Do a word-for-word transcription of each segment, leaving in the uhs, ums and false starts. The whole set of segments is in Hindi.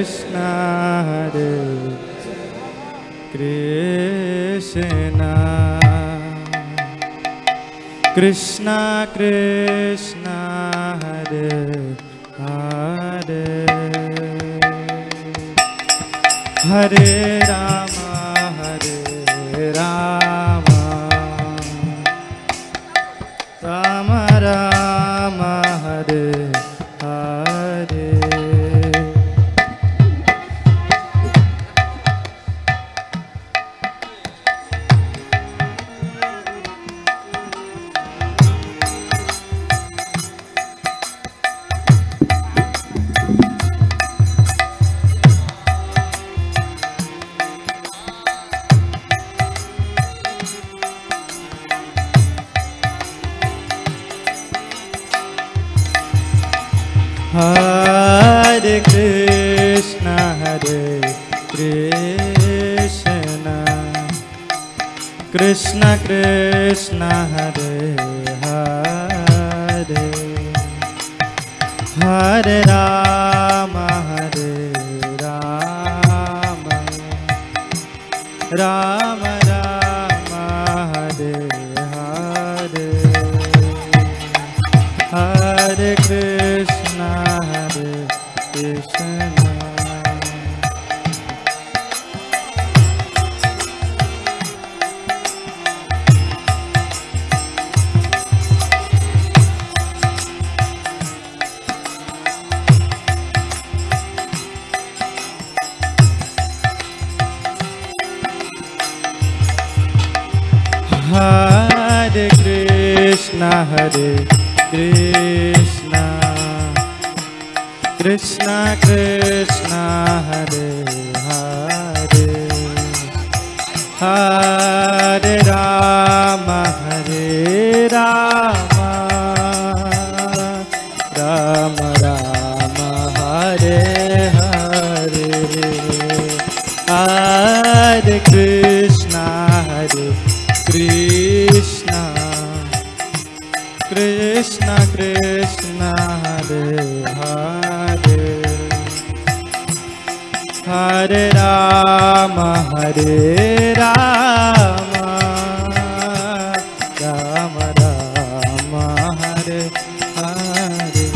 कृष्ण हरे कृष्ण कृष्ण कृष्ण हरे हरे हरे राम हरे Ram Ram Ram Hare Hare Hare Krishna Hare Krishna Krishna Krishna Hare Hare Hare Rama Hare Rama Rama Rama Hare Hare Hare Krishna Hare Krishna Hare Krishna Hare Krishna Krishna Krishna Hare Hare Hare Rama Hare Rama Rama Rama Hare Hare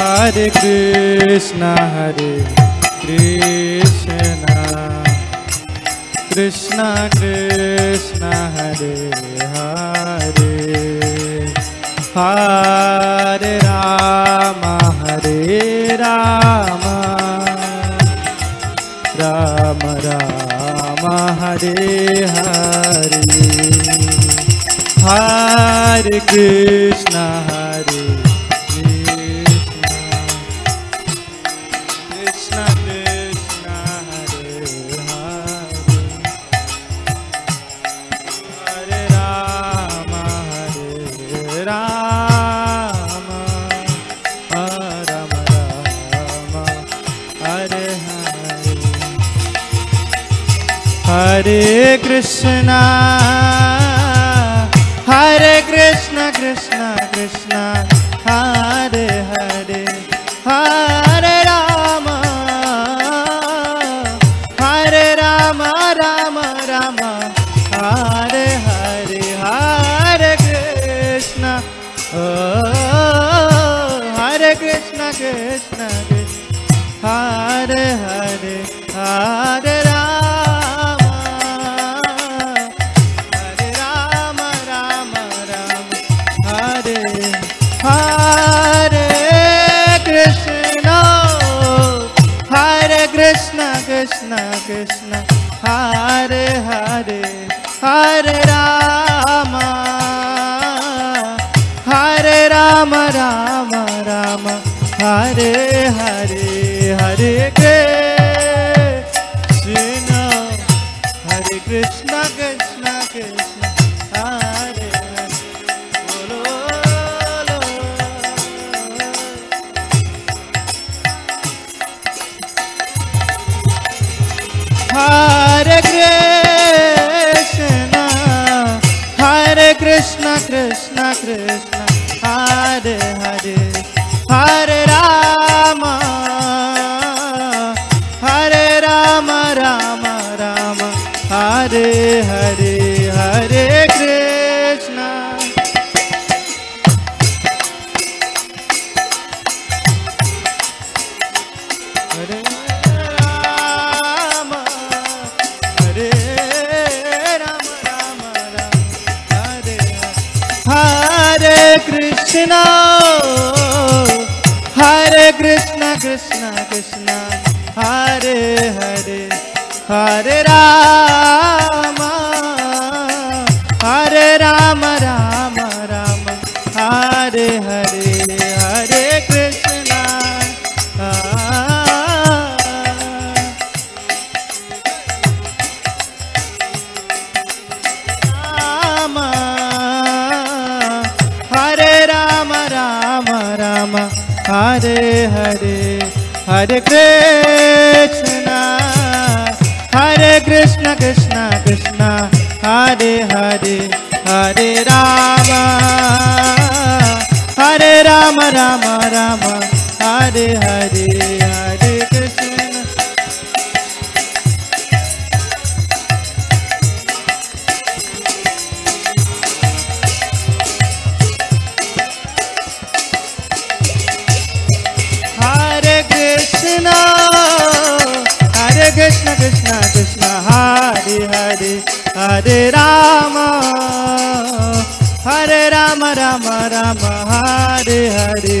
Hare Krishna Hare Krishna Krishna Krishna Hare Hare Hare Rama Hare Rama Rama Rama Hare Hare Hare Krishna Hare Krishna Krishna Krishna Hare Hare Hare Rama Hare Rama Rama Rama Hare Hare Hare Krishna Hare Hare Krishna, Hare Krishna, Krishna Krishna, Hare Hare, Hare Rama, Hare Rama, Rama Rama, Hare Hare, Hare Krishna, oh Hare Krishna, Krishna Krishna, Hare Hare, Hare Rama. Krishna Krishna Hare Hare Hare Rama Hare Rama Rama Rama Hare Hare Hare Krishna Hare Krishna Krishna Krishna Hare Hare Bolo Hare Krishna, Hare Krishna, Krishna Krishna, Hare Hare, Hare Rama. Hare Hare Krishna हरे राम हरे राम राम राम हरे हरे कृष्णा हरे कृष्णा कृष्णा कृष्णा हरे हरे हरे राम हरे राम राम राम हरे हरे हरे कृष्णा राम हरे राम राम राम हरे हरे हरे कृष्णा हरे कृष्ण कृष्ण कृष्ण हरे हरे हरे राम हरे राम राम राम हरे हरे हरे कृष्ण हरे कृष्ण हरे कृष्ण कृष्ण कृष्ण हरे हरे हरे राम हरे राम राम राम हरे हरे हरे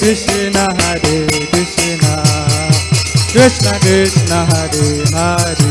कृष्णा हरे कृष्णा कृष्णा कृष्णा हरे हरे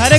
हरे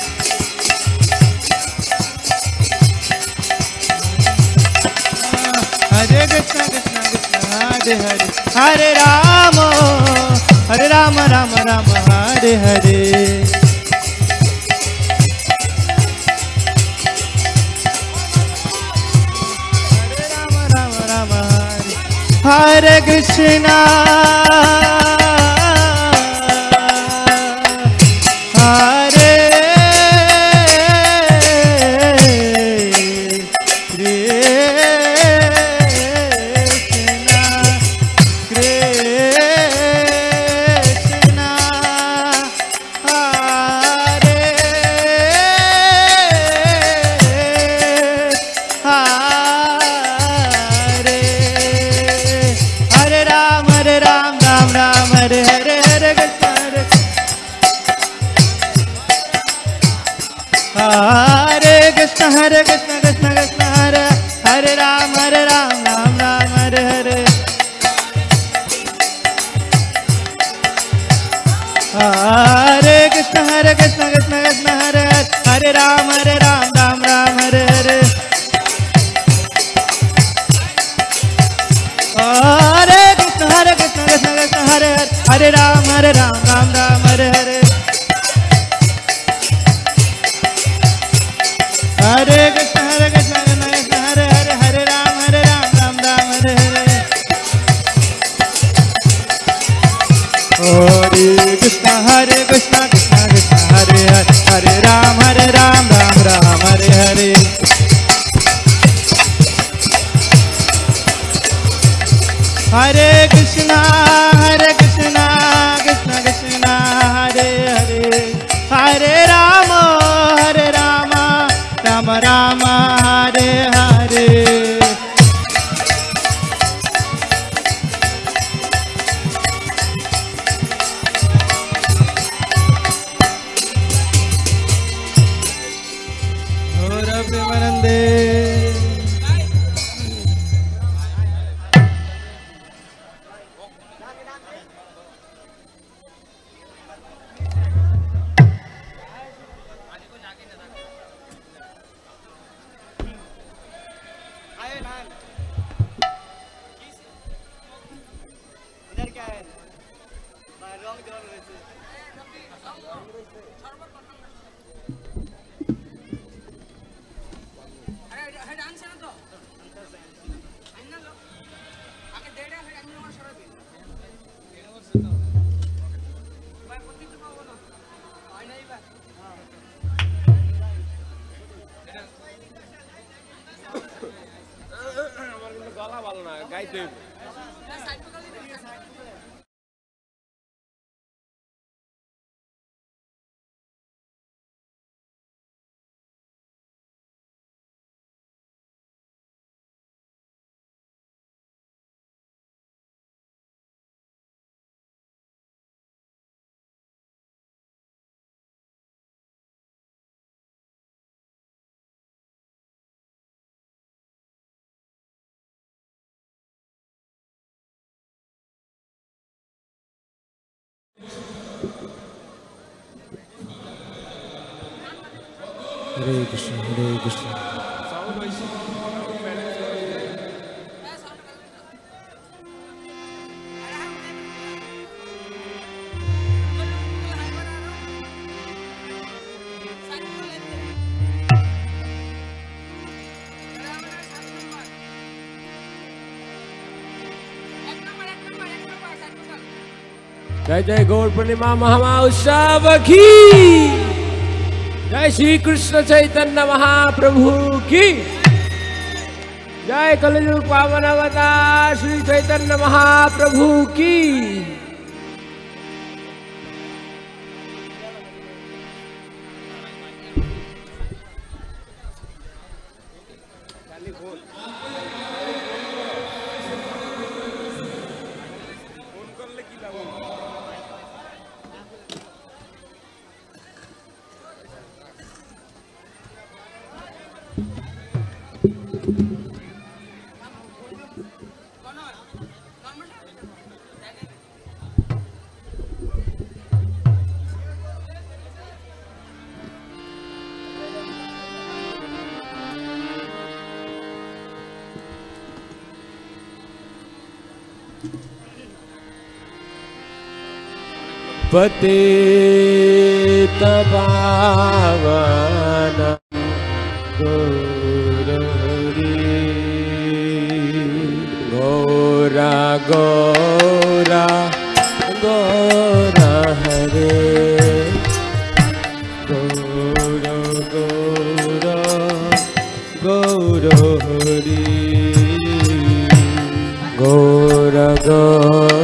कृष्णा कृष्णा कृष्णा हरे हरे हरे राम हरे राम राम राम हरे हरे हरे राम राम राम हरे हरे कृष्णा हरे कृष्ण हरे कृष्ण कृष्ण कृष्ण हरे हरे राम हरे राम राम राम हरे हरे हरे कृष्ण हरे कृष्ण कृष्ण कृष्ण हरे हरे राम हरे राम राम राम हरे हरे हरे कृष्ण हरे कृष्ण कृष्ण कृष्ण हरे हरे हरे राम हरे राम राम राम हरे हरे हरे कृष्ण हरे कृष्ण कृष्ण कृष्ण हरे हरे हरे राम हरे राम राम राम हरे हरे हरे कृष्ण हरे कृष्ण कृष्ण कृष्ण हरे हरे हरे राम हरे राम राम राम हरे हरे हरे कृष्ण हरे कृष्ण कृष्ण कृष्ण हरे हरे हरे राम हरे राम राम राम हरे हरे गौर प्रेमानंदे हरे कृष्ण हरे कृष्ण जय जय गौर पूर्णिमा महामा उत्सव की जय श्री कृष्ण चैतन्य महाप्रभु की जय कलियुग पावन अवतार श्री चैतन्य महाप्रभु की। पतित पावन गौरी गौरा गौरा गौरा हरे गौर गौर गौर हरि गौर गौर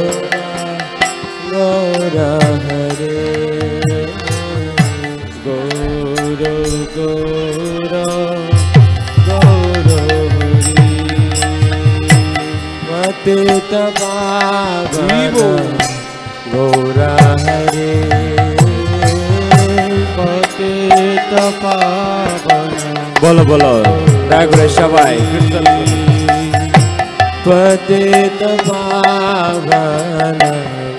पतित पावन गौरा हरे पतित पावन बोलो बोलो दया करे सबाई कीर्तन पतित पावन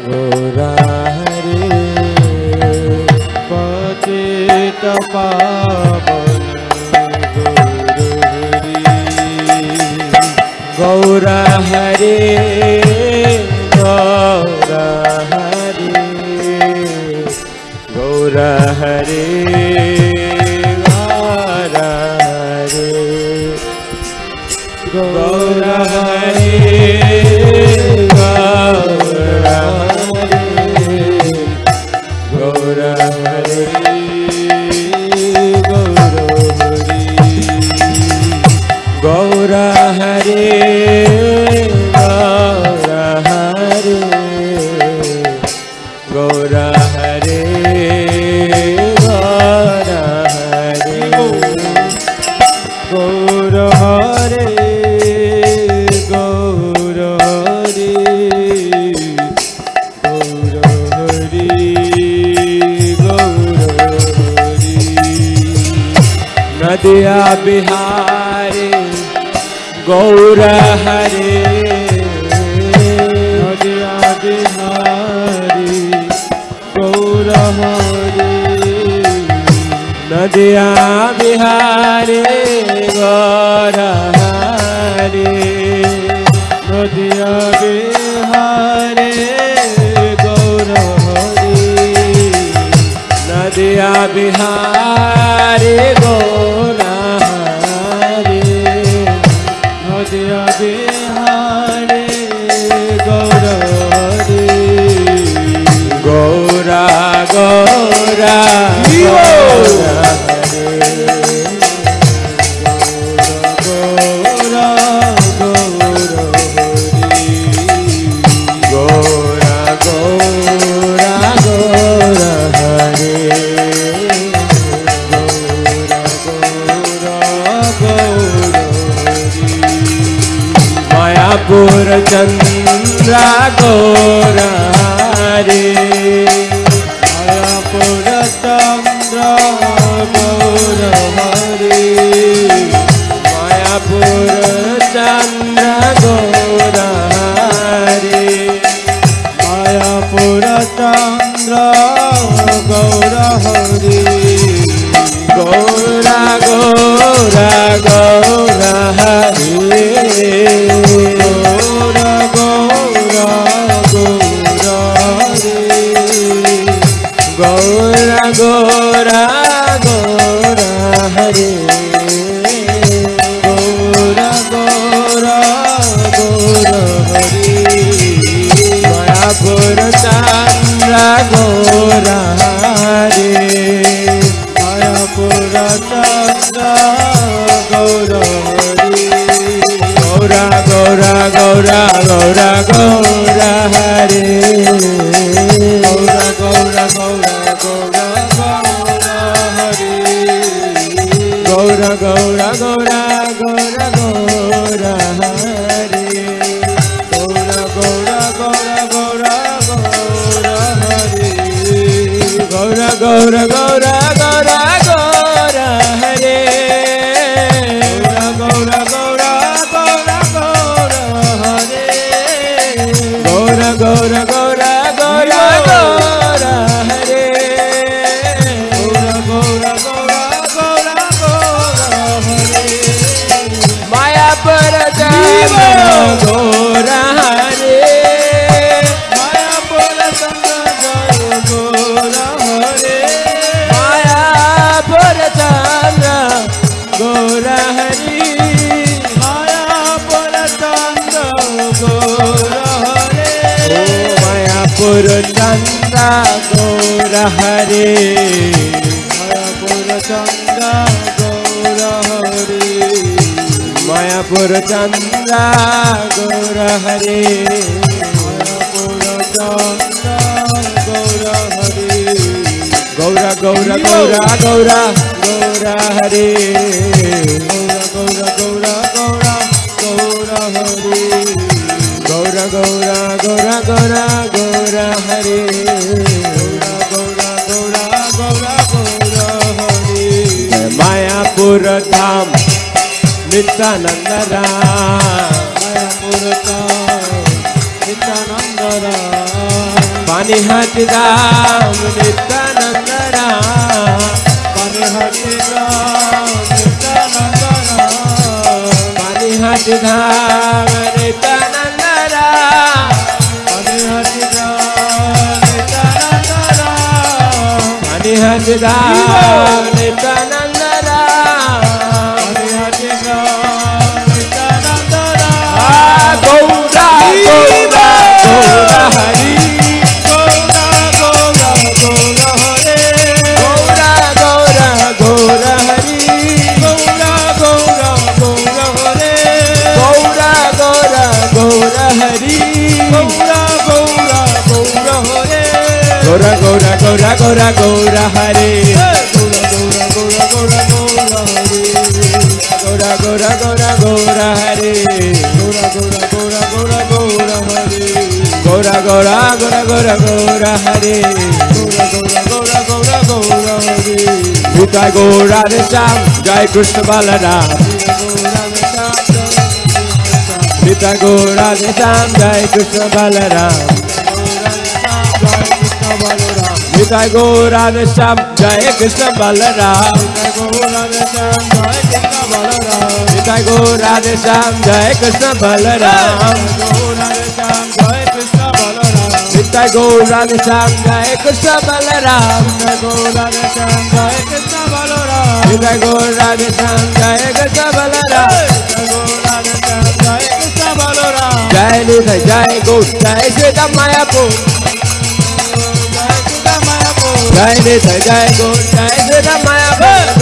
गोरारे पतित पावन गौर हरे गौर हरे गौर हरे गौर हरे गौर हरे गौर हरे गौर हरे गौर हरे गौर हरे गौर हरे गौर हरे गौर हरे गौर हरे गौर हरे गौर हरे नदिया बिहारी गौर हरे नदिया बिहारी गौर हरे नदिया बिहारी गौर हरे नदिया बिहारी गौर हरे नदिया बिहारी गौर बिहारे गौर हरे गौरा गौरा गोर चंद्रा गौर हरे मायापुर चंद्रा गौर हरे मायापुर चंद्रा गौर हरे मायापुर चंद्रा गौर हरे गौरा गौरा गौर हरे गौरा गौरा हरे गौरा गौरा गौरा हरे मायापुर चंद्रा गौरा हरे मायापुर चंद्रा गौरा हरे गौरा गौरा गौरा गौरा गौरा हरे गौरा गौरा गौरा गौरा गौरा गौरा गौरा गौरा गौरा हरे गौरा गौरा गौरा गौरा गौरा हरे गौरा गौरा गौरा गौरा गौरा हरे गौरा गौरा गौरा गौरा गौरा हरे गौरा गौरा गौरा गौरा गौरा हरे गौरा गौरा गौरा मायापुर चंद्रा गौर हरे मायापुर चंद्रा गौर हरे मायापुर चंद्रा गौर हरे मायापुर चंद्रा गौर हरे मायापुर चंद्रा गौर हरे मायापुर चंद्रा गौर हरे मायापुर चंद्रा गौर हरे मायापुर चंद्रा गौर हरे गौरा गौरा गौरा गौरा गौरा हरे गौरा गौरा गौरा गौरा गौरा हरे गौरा गौरा गौरा गौरा गौरा हरे गौरा गौरा गौरा गौरा गौरा हरे मायापुर मायापुर धाम नित्यानंद राम, मायापुर धाम नित्यानंद राम, पानीहाट राम नित्यानंद राम, पानीहाट राम नित्यानंद राम, पानीहाट धाम नित्यानंद राम, पानीहाट राम नित्यानंद राम, पानीहाट राम नित्यानंद गौरा गौरा गौरा गौरा गौरा हरे, गौरा गौरा गौरा गौरा गौरा हरे, गौरा गौरा गौरा गौरा हरे, गौरा गौरा गौरा गौरा गौरा हरे, गौरा गौरा गौरा गौरा गौरा हरे, गौरा गौरा गौरा गौरा गौरा हरे। भूता गौरा रे श्याम जय कृष्ण बलराम, भूता गौरा रे श्याम जय कृष्ण बलराम, निताय गौरा रे श्याम जय कृष्ण बलराम, निताय गौरा रे श्याम जय कृष्ण बलराम, निताय गौरा रे श्याम जय कृष्ण बलराम, निताय गौरा रे श्याम जय कृष्ण बलराम, जय निताय जय गौर जय श्रीदा मायापुर, जय निताय जय गौर जय श्रीदा मायापुर, जय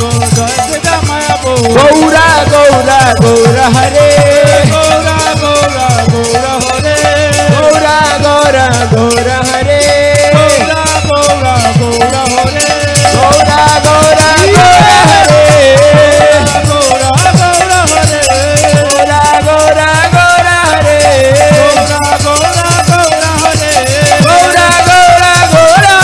गौर जय श्रीदा मायापुर। गौरा गौरा गौरा हरे, गौरा गौरा गौरा हरे, गौरा गौरा गौरा हरे, गौरा गौरा गौरा हरे, गौरा गौरा गौरा हरे, गौरा गौरा हरे, गौरा गौरा गौरा हरे, गौरा गौरा गौरा हरे, गौरा गौरा गौरा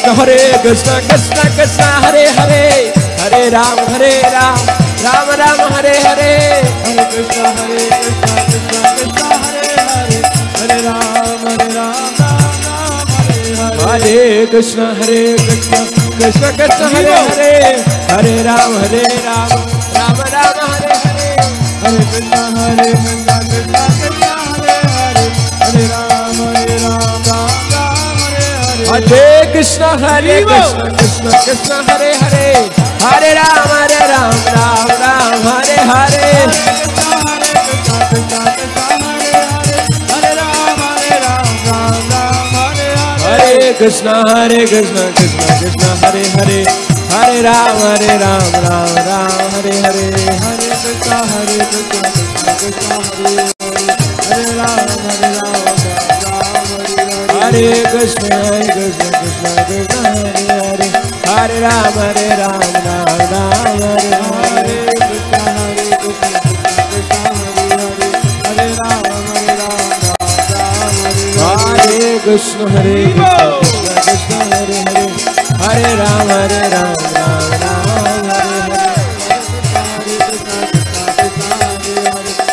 हरे कृष्ण हरे कृष्ण कृष्ण कृष्ण हरे हरे, हरे राम हरे राम राम राम हरे हरे, हरे कृष्ण हरे कृष्ण कृष्ण कृष्ण हरे हरे, हरे राम हरे राम राम हरे हरे, हरे कृष्ण हरे कृष्ण कृष्ण कृष्ण हरे हरे, हरे राम हरे राम राम राम हरे हरे, हरे कृष्ण हरे कृष्ण कृष्ण कृष्ण हरे हरे, हरे राम हरे राम राम राम हरे हरे, कृष्ण हरे कृष्ण कृष्ण कृष्ण हरे हरे, हरे राम हरे राम राम राम हरे हरे, कृष्ण हरे कृष्ण कृष्ण कृष्ण हरे हरे, हरे राम हरे राम राम राम हरे हरे, हरे कृष्ण हरे कृष्ण कृष्ण कृष्ण हरे हरे, हरे राम हरे राम राम राम हरे हरे, हरे कृष्ण हरे कृष्ण कृष्ण कृष्ण हरे हरे, हरे राम हरे राम, हरे कृष्ण हरे कृष्ण कृष्ण कृष्ण हरे हरे, हरे राम हरे राम राम राम हरे हरे, कृष्ण हरे कृष्ण कृष्ण हरे हरे, हरे राम हरे राम राम राम हरे, हरे कृष्ण हरे कृष्ण कृष्ण हरे हरे, हरे राम हरे राम राम राम हरे हरे, हरे कृष्ण कृष्ण कृष्ण हरे हरे, हरे राम हरे राम राम राम हरे हरे, कृष्ण हरे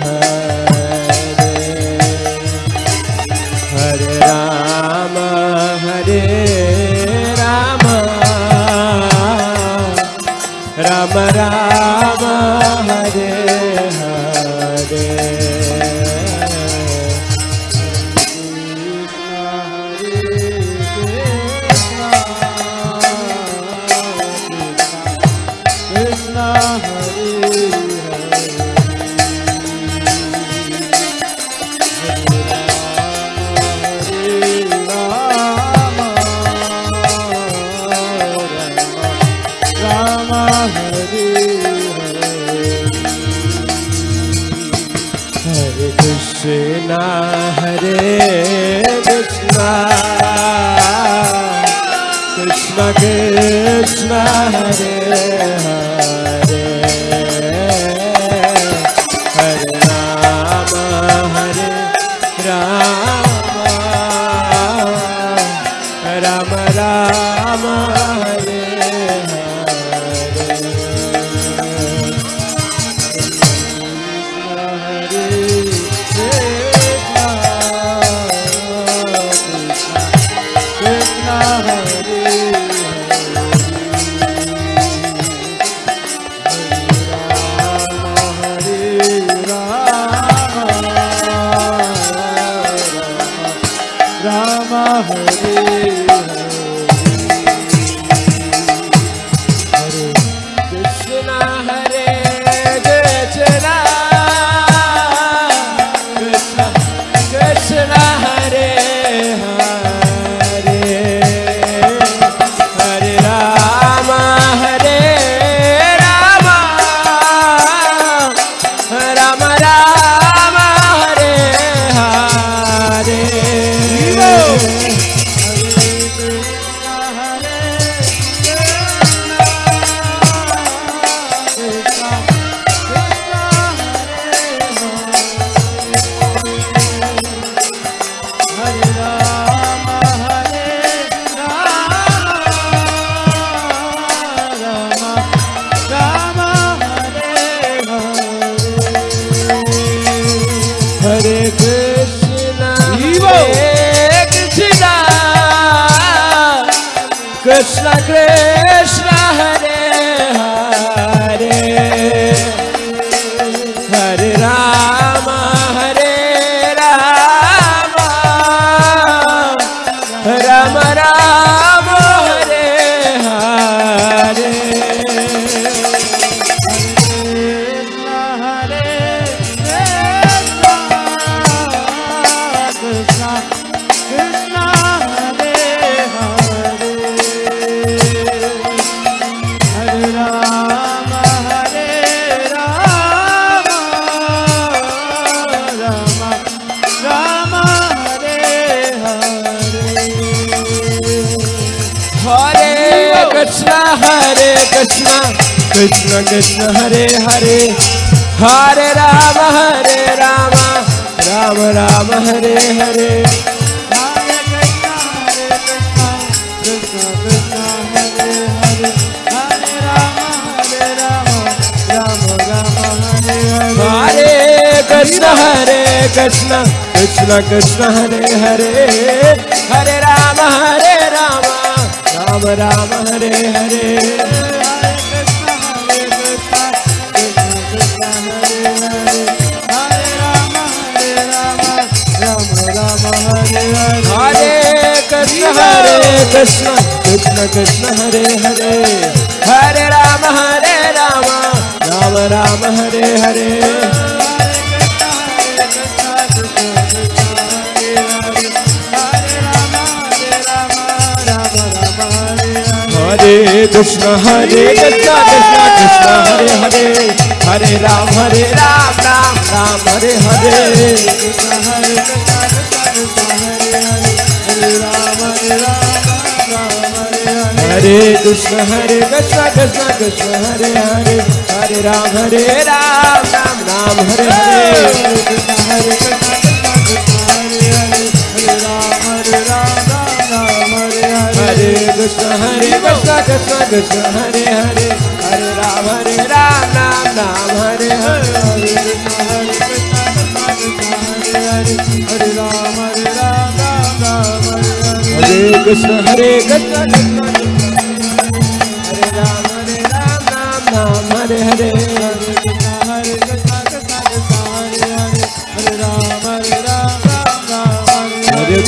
Hare, Hare Rama, Hare Rama, Rama Rama, Hare Hare. Hare Krishna, Krishna Krishna, Hare Hare, Hare Rama, Hare Rama, Rama Rama, Hare Krishna Krishna Hare Hare, Hare Rama Hare Rama, Rama Rama Hare Hare. Krishna Hare Krishna, Krishna Krishna Hare Hare. Hare Krishna, Krishna Krishna Hare Hare, Hare Rama Hare Rama, Rama Rama Hare Hare. Hare Krishna Hare Krishna, Krishna Krishna Hare Hare, Hare Rama Hare Rama, Rama Rama Hare Hare. Hare Krishna Hare Krishna, Krishna Krishna Hare Hare, Hare Rama Hare Rama, Ram Ram Hare Hare. Hare Krishna Hare Krishna, Krishna Krishna Hare Hare, Hare Rama Hare Rama, Rama Rama Hare Hare. Hare Krishna Hare Krishna, Krishna Krishna Hare Hare, Hare Rama Hare Rama, Rama Rama Hare Hare. Hare Krishna Hare Krishna, Krishna Krishna Hare Hare, Hare Rama Hare Rama, Rama Rama Hare Hare. Hare Krishna Hare Krishna, Krishna Krishna Hare Hare, Hare Ram Hare Ram, Ram Ram Hare Hare. Hare Krishna Hare Krishna, Krishna Krishna Hare Hare, Hare Ram Hare Ram, Ram Ram Hare Hare. हरे कृष्ण हरे कृष्ण कृष्ण कृष्ण हरे हरे हरे राम हरे राम राम राम हरे हरे कृष्ण हरे कृष्ण कृष्ण हरे हरे हरे राम हरे राम राम राम हरे हरे हरे कृष्ण हरे कृष्ण कृष्ण कृष्ण हरे हरे हरे राम हरे राम राम राम हरे हरे हरे कृष्ण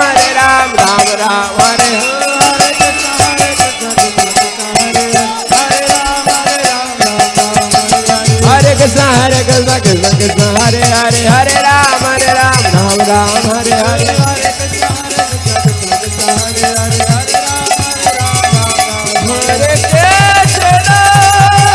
हरे राम राम राम हरे हरे कृष्णा हरे कृष्णा कृष्णा कृष्णा हरे हरे हरे राम हरे राम राम हरे हरे हरे कृष्ण हरे कृष्ण कृष्ण कृष्ण हरे हरे हरे राम हरे राम राम राम हरे हरे कृष्ण हरे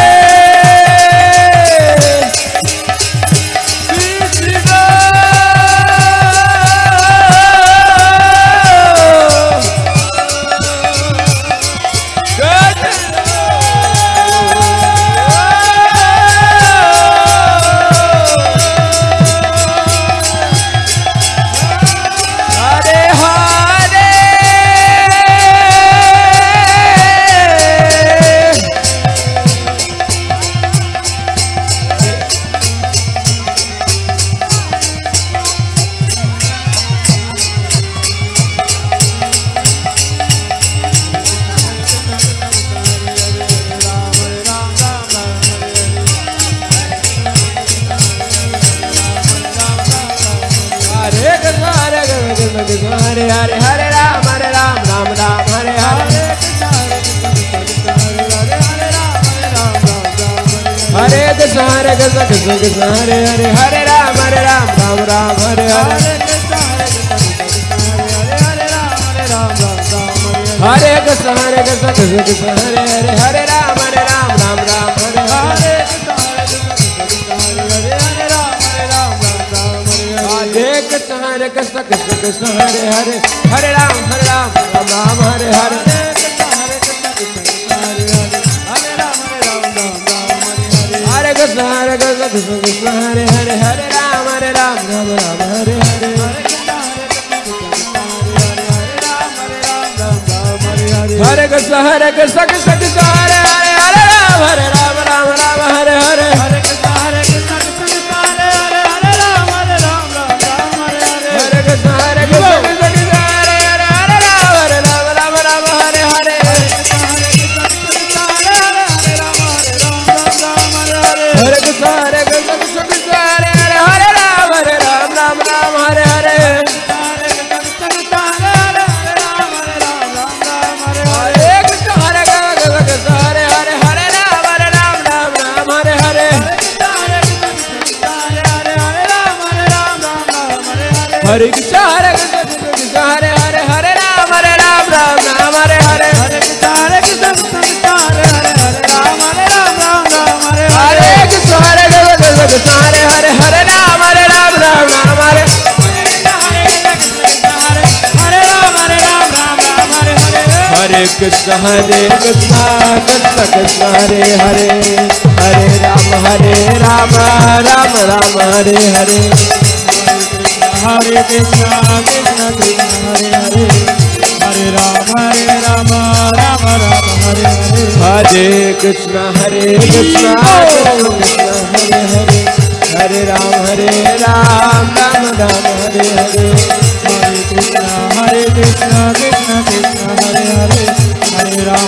कृष्ण कृष्ण कृष्ण हरे हरे हरे राम हरे राम राम राम हरे कृष्ण हरे कृष्ण कृष्ण कृष्ण हरे हरे हरे राम हरे राम राम राम हरे हरे हरे कृष्णा कृष्णा कृष्णा हरे हरे हरे राम हरे राम राम राम हरे हरे कृष्णा हरे कृष्णा कृष्णा हरे हरे हरे राम हरे राम राम राम हरे हरे हरे कृष्णा हरे कृष्णा कृष्णा हरे हरे हरे कृष्ण हरे हरे हरे राम हरे राम राम राम हरे हरे हरे कृष्ण हरे कृष्ण कृष्ण कृष्ण हरे हरे हरे राम हरे राम राम राम हरे हरे हरे कृष्ण हरे कृष्ण कृष्ण कृष्ण हरे हरे हरे राम हरे राम राम राम हरे हरे कृष्ण कृष्ण हरे हरे हरे राम हरे राम राम राम हरे हरे हरे कृष्ण हरे कृष्ण कृष्ण कृष्ण हरे हरे हरे राम हरे राम राम राम हरे हरे हरे कृष्ण हरे कृष्ण कृष्ण हरे हरे हरे राम हरे राम राम राम हरे हरे हरे कृष्ण हरे कृष्ण हरे कृष्ण हरे कृष्ण हरे हरे हरे राम हरे राम राम राम हरे हरे हरे कृष्ण हरे कृष्ण कृष्ण हरे हरे हरे राम हरे राम राम राम हरे हरे हरे कृष्ण हरे कृष्ण कृष्ण हरे हरे हरे राम हरे राम राम राम हरे हरे कृष्ण हरे कृष्ण कृष्ण कृष्ण हरे हरे हरे राम हरे राम राम राम हरे हरे हरे कृष्णा कृष्णा कृष्णा हरे हरे हरे राम हरे राम राम राम हरे हरे हरे कृष्णा हरे कृष्णा कृष्णा हरे हरे हरे राम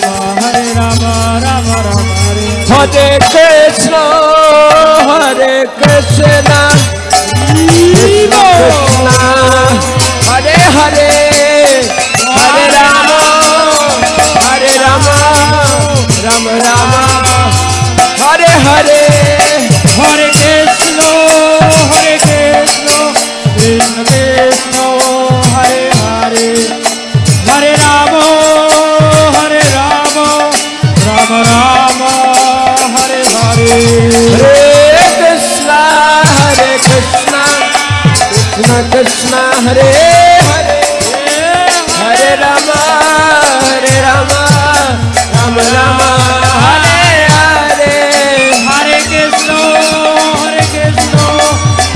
हरे राम राम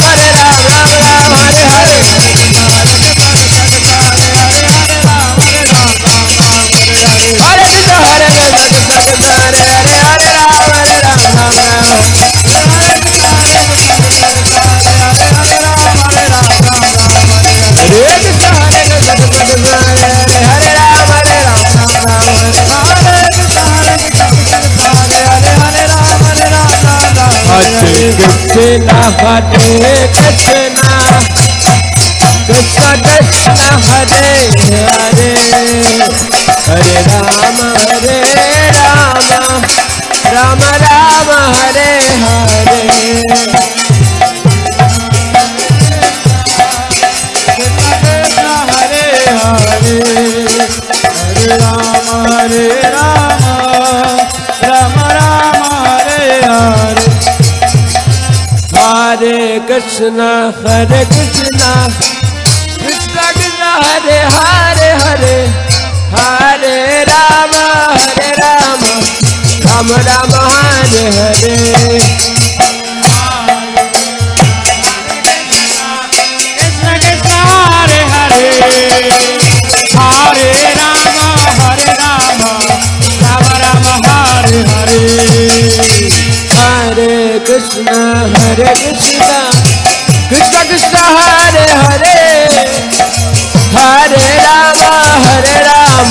राम हरे राम राम राम हरे हरे, हरे कृष्ण हरे कृष्ण कृष्ण कृष्ण हरे हरे, हरे राम हरे राम राम राम हरे हरे, हरे कृष्ण हरे कृष्ण कृष्ण कृष्ण हरे हरे, हरे राम हरे राम राम राम, हरे कृष्ण हरे कृष्ण कृष्ण कृष्ण हरे हरे, हरे राम हरे राम राम राम हरे हरे, हरे कृष्ण हरे कृष्ण कृष्ण कृष्ण हरे हरे, हरे राम हरे राम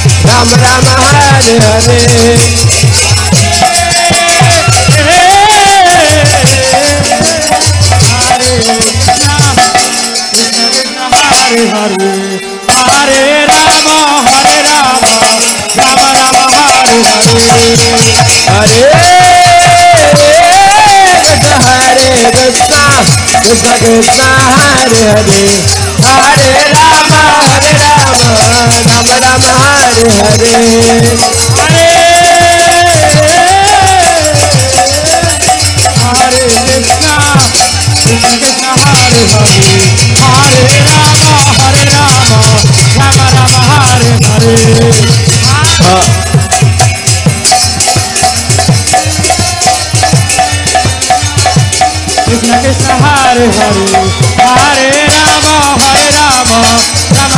राम राम राम हरे हरे, कृष्ण कृष्ण हरे हरे, हरे राम हरे राम राम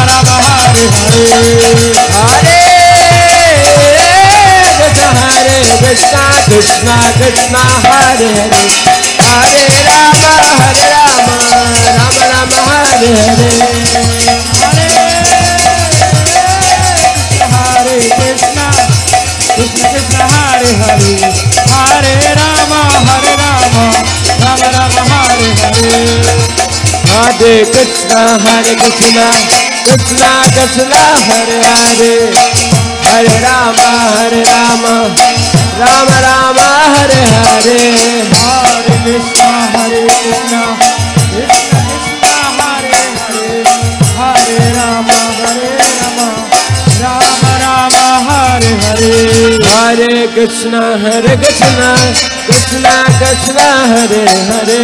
राम हरे हरे। हरे कृष्णा हरे कृष्णा कृष्णा कृष्णा हरे हरे हरे राम हरे राम राम राम हरे हरे हरे कृष्णा कृष्ण कृष्ण हरे हरे हरे राम हरे राम राम राम हरे हरे हरे कृष्णा हरे कृष्णा कृष्णा कृष्णा हरे हरे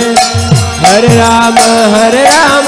हरे राम हरे राम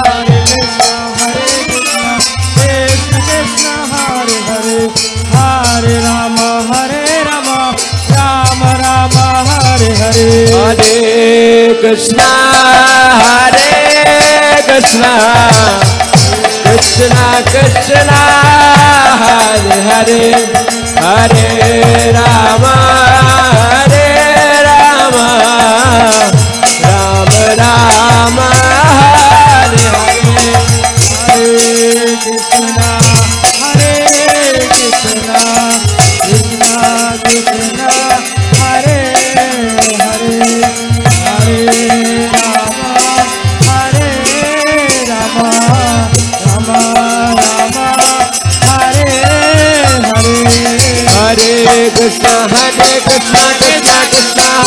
कृष्णा हरे कृष्णा कृष्ण कृष्णा हरे हरे हरे राम हरे राम राम राम हरे हरे हरे कृष्णा हरे कृष्णा कृष्ण कृष्ण हरे हरे हरे राम हरे Ram Ram Ram Hare Hare Hare Krishna Hare Krishna Krishna Krishna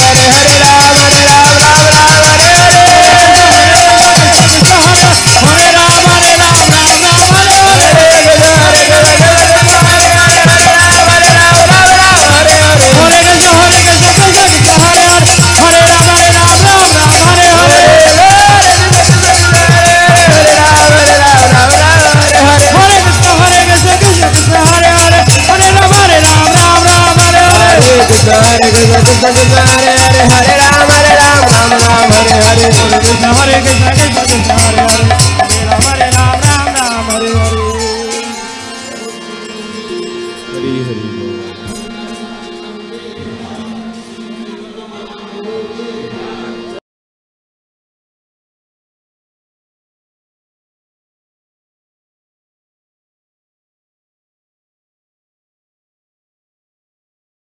Krishna Hare Hare Hare Ram Hare Ram Ram Ram Hare Hare Hare Ram Hare Ram Ram Ram Hare Hare Hare Krishna Hare Hare Krishna Krishna Krishna Hare Hare Hare Rama Hare Rama Rama Rama Hare Hare Hare Krishna Hare Krishna Krishna Krishna Hare Hare